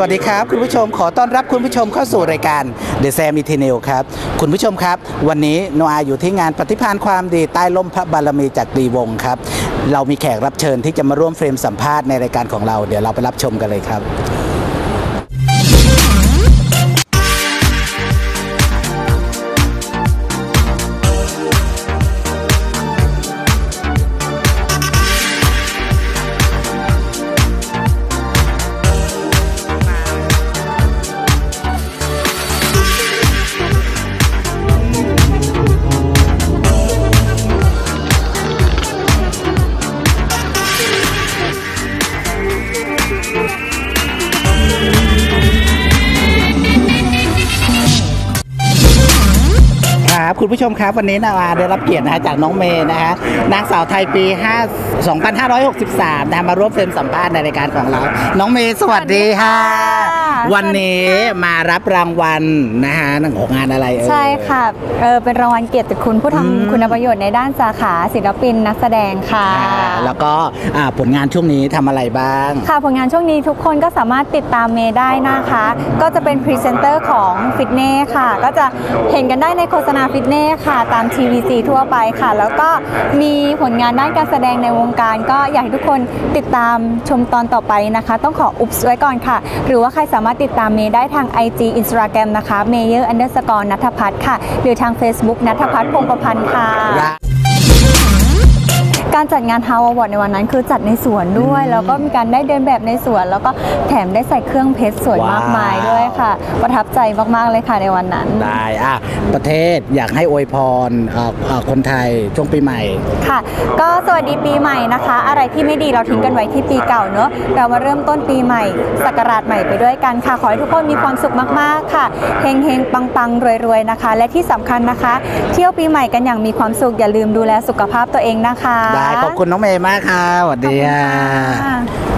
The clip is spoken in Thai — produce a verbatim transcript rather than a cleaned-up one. สวัสดีครับคุณผู้ชมขอต้อนรับคุณผู้ชมเข้าสู่รายการ The เดอะ แอส แอม อี ที นิวส์ ครับคุณผู้ชมครับวันนี้โนอาอยู่ที่งานปฏิภาณความดีใต้ล่มพระบารมีจากตรีวงศ์ครับเรามีแขกรับเชิญที่จะมาร่วมเฟรมสัมภาษณ์ในรายการของเราเดี๋ยวเราไปรับชมกันเลยครับคุณผู้ชมครับวันนี้เราได้รับเกียรตินะจากน้องเมย์นะฮะนางสาวไทยปีสองพันห้าร้อยหกสิบสามนะมาร่วมเฟรมสัมภาษณ์ในรายการของเราน้องเมย์สวัสดีค่ะวันนี้มารับรางวัลนะฮะหนังของงานอะไรเอ่ยใช่ค่ะเออเป็นรางวัลเกียรติคุณผู้ทำคุณประโยชน์ในด้านสาขาศิลปินนักแสดงค่ะแล้วก็ผลงานช่วงนี้ทำอะไรบ้างค่ะผลงานช่วงนี้ทุกคนก็สามารถติดตามเมย์ได้นะคะก็จะเป็นพรีเซนเตอร์ของฟิตเนสค่ะก็จะเห็นกันได้ในโฆษณาฟิตเนสค่ะตามทีวีซีทั่วไปค่ะแล้วก็มีผลงานด้านการแสดงในวงการก็อยากให้ทุกคนติดตามชมตอนต่อไปนะคะต้องขออุบไว้ก่อนค่ะหรือว่าใครสามารถติดตามเมย์ได้ทาง ไอ จี Instagram นะคะ Mayer Underscore ณัฐพัฒน์ค่ะหรือทาง Facebook ณัฐพัฒน์พงศ์ประพันธ์ค่ะการจัดงานฮาวาวอร์ดในวันนั้นคือจัดในสวนด้วยแล้วก็มีการได้เดินแบบในสวนแล้วก็แถมได้ใส่เครื่องเพชรสวยมากมายด้วยค่ะประทับใจมากๆเลยค่ะในวันนั้นได้อะประเทศอยากให้อวยพรคนไทยช่วงปีใหม่ค่ะก็สวัสดีปีใหม่นะคะอะไรที่ไม่ดีเราทิ้งกันไว้ที่ปีเก่าเนอะเรามาเริ่มต้นปีใหม่ศักราชใหม่ไปด้วยกันค่ะขอให้ทุกคนมีความสุขมากๆค่ะเฮงๆปังๆรวยๆนะคะและที่สำคัญนะคะเที่ยวปีใหม่กันอย่างมีความสุขอย่าลืมดูแลสุขภาพตัวเองนะคะขอบคุณน้องเมย์มากค่ะสวัสดีค่ะ